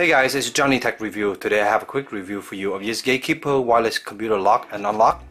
Hey guys, it's Johnny Tech Review. Today I have a quick review for you of this Gatekeeper wireless computer lock and unlock.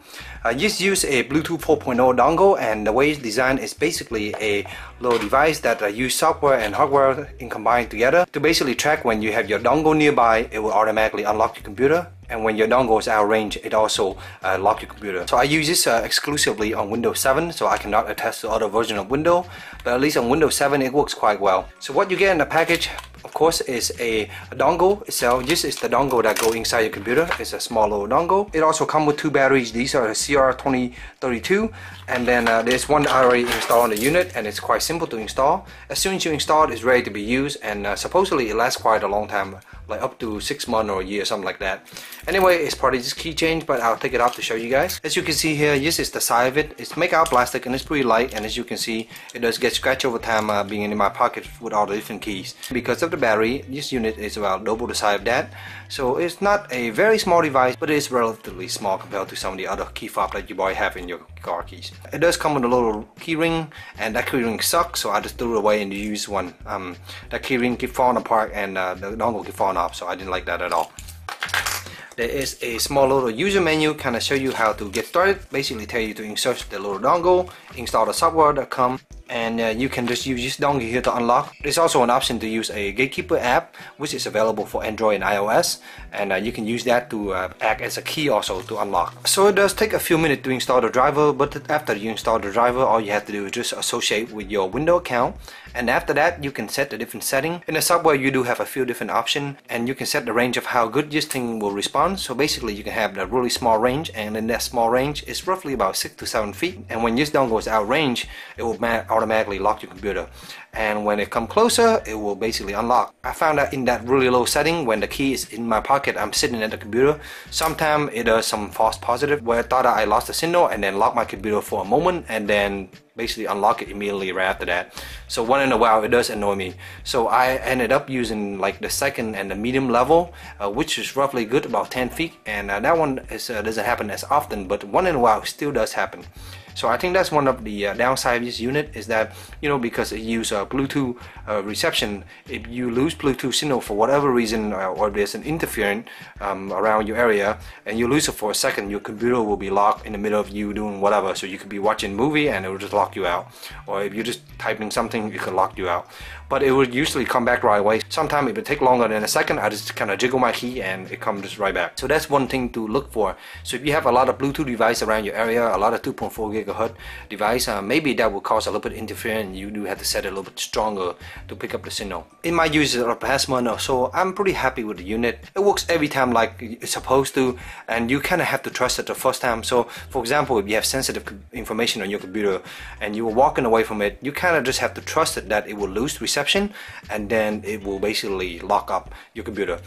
This uses a Bluetooth 4.0 dongle, and the way it's designed is basically a little device that use software and hardware in combined together to basically track when you have your dongle nearby. It will automatically unlock your computer, and when your dongle is out of range, it also locks your computer. So I use this exclusively on Windows 7, so I cannot attest to other version of Windows, but at least on Windows 7 it works quite well. So what you get in the package, of course, is a dongle itself. This is the dongle that go inside your computer. It's a small little dongle. It also comes with two batteries. These are the CR2032, and then there's one I already installed on the unit, and it's quite simple to install. As soon as you install it, it's ready to be used, and supposedly it lasts quite a long time, like up to 6 months or a year, something like that. Anyway, it's probably just key change, but I'll take it off to show you guys. As you can see here, this is the side of it. It's made out of plastic and it's pretty light, and as you can see, it does get scratched over time being in my pocket with all the different keys. Because of the battery, this unit is about double the size of that. So it's not a very small device, but it's relatively small compared to some of the other key fob that you probably have in your car keys. It does come with a little key ring, and that key ring sucks, so I just threw it away and used one. That key ring keep falling apart, and the dongle keep falling off, so I didn't like that at all. There is a small little user menu, kind of show you how to get started. Basically tell you to insert the little dongle, install the software that comes, and you can just use this dongle here to unlock. There's also an option to use a Gatekeeper app, which is available for Android and iOS, and you can use that to act as a key also to unlock. So it does take a few minutes to install the driver, but after you install the driver, all you have to do is just associate with your Windows account, and after that you can set the different settings. In the software you do have a few different options, and you can set the range of how good this thing will respond. So basically you can have the really small range, and in that small range is roughly about 6 to 7 feet, and when this dongle is out of range, it will automatically lock your computer, and when it comes closer it will basically unlock. I found that in that really low setting, when the key is in my pocket, I'm sitting at the computer, sometimes it does some false positive where I thought that I lost the signal and then locked my computer for a moment and then basically unlock it immediately right after that. So once in a while it does annoy me, so I ended up using like the second and the medium level, which is roughly good about 10 feet, and that one is, doesn't happen as often, but once in a while it still does happen. So I think that's one of the downsides of this unit, is that, you know, because it uses Bluetooth reception, if you lose Bluetooth signal for whatever reason, or there's an interference around your area and you lose it for a second, your computer will be locked in the middle of you doing whatever. So you could be watching a movie and it will just lock you out, or if you're just typing something, it could lock you out. But it would usually come back right away. Sometimes it would take longer than a second. I just kind of jiggle my key and it comes just right back. So that's one thing to look for. So if you have a lot of Bluetooth device around your area, a lot of 2.4 gigahertz device, maybe that will cause a little bit of interference. You do have to set it a little bit stronger to pick up the signal. In my use of the past month or so, I'm pretty happy with the unit. It works every time like it's supposed to, and you kind of have to trust it the first time. So for example, if you have sensitive information on your computer and you were walking away from it, you kind of just have to trust it that it will lose reception, and then it will basically lock up your computer.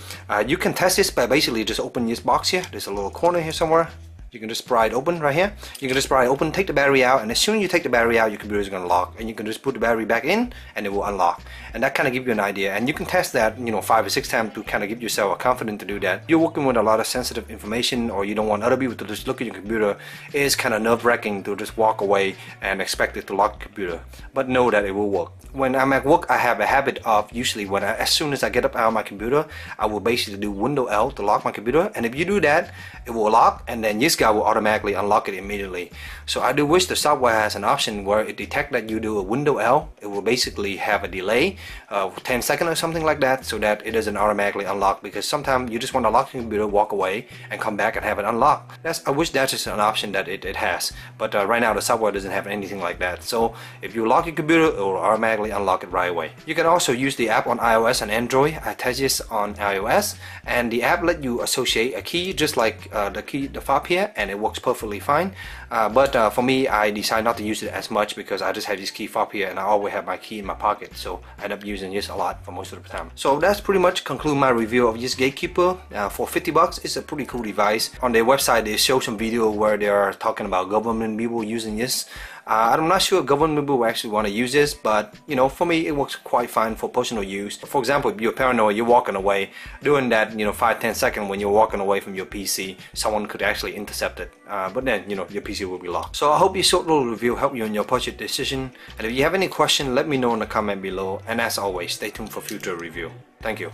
You can test this by basically just open this box here. There's a little corner here somewhere. You can just pry it open right here. You can just pry it open, take the battery out, and as soon as you take the battery out, your computer is going to lock. And you can just put the battery back in and it will unlock. And that kind of gives you an idea. And you can test that, you know, 5 or 6 times to kind of give yourself a confidence to do that. You're working with a lot of sensitive information, or you don't want other people to just look at your computer. It is kind of nerve-wracking to just walk away and expect it to lock your computer. But know that it will work. When I'm at work, I have a habit of usually when as soon as I get up out of my computer, I will basically do Windows L to lock my computer. And if you do that, it will lock, and then this guy will automatically unlock it immediately. So I do wish the software has an option where it detects that you do a Windows L. It will basically have a delay of 10 seconds or something like that, so that it doesn't automatically unlock, because sometimes you just want to lock your computer, walk away, and come back and have it unlocked. I wish that's just an option that it has. But right now the software doesn't have anything like that. So if you lock your computer, it will automatically unlock it right away. You can also use the app on iOS and Android. I test this on iOS, and the app let you associate a key just like the fob here, and it works perfectly fine. But for me, I decide not to use it as much because I just have this key fob here and I always have my key in my pocket, so I end up using this a lot for most of the time. So that's pretty much conclude my review of this Gatekeeper. For $50, it's a pretty cool device. On their website they show some video where they are talking about government people using this. I'm not sure government will actually want to use this, but you know, for me it works quite fine for personal use. For example, if you're paranoid, you're walking away, doing that, you know, 5-10 seconds when you're walking away from your PC, someone could actually intercept it, but then, you know, your PC will be locked. So I hope this short little review helped you in your purchase decision, and if you have any question, let me know in the comment below, and as always, stay tuned for future review. Thank you.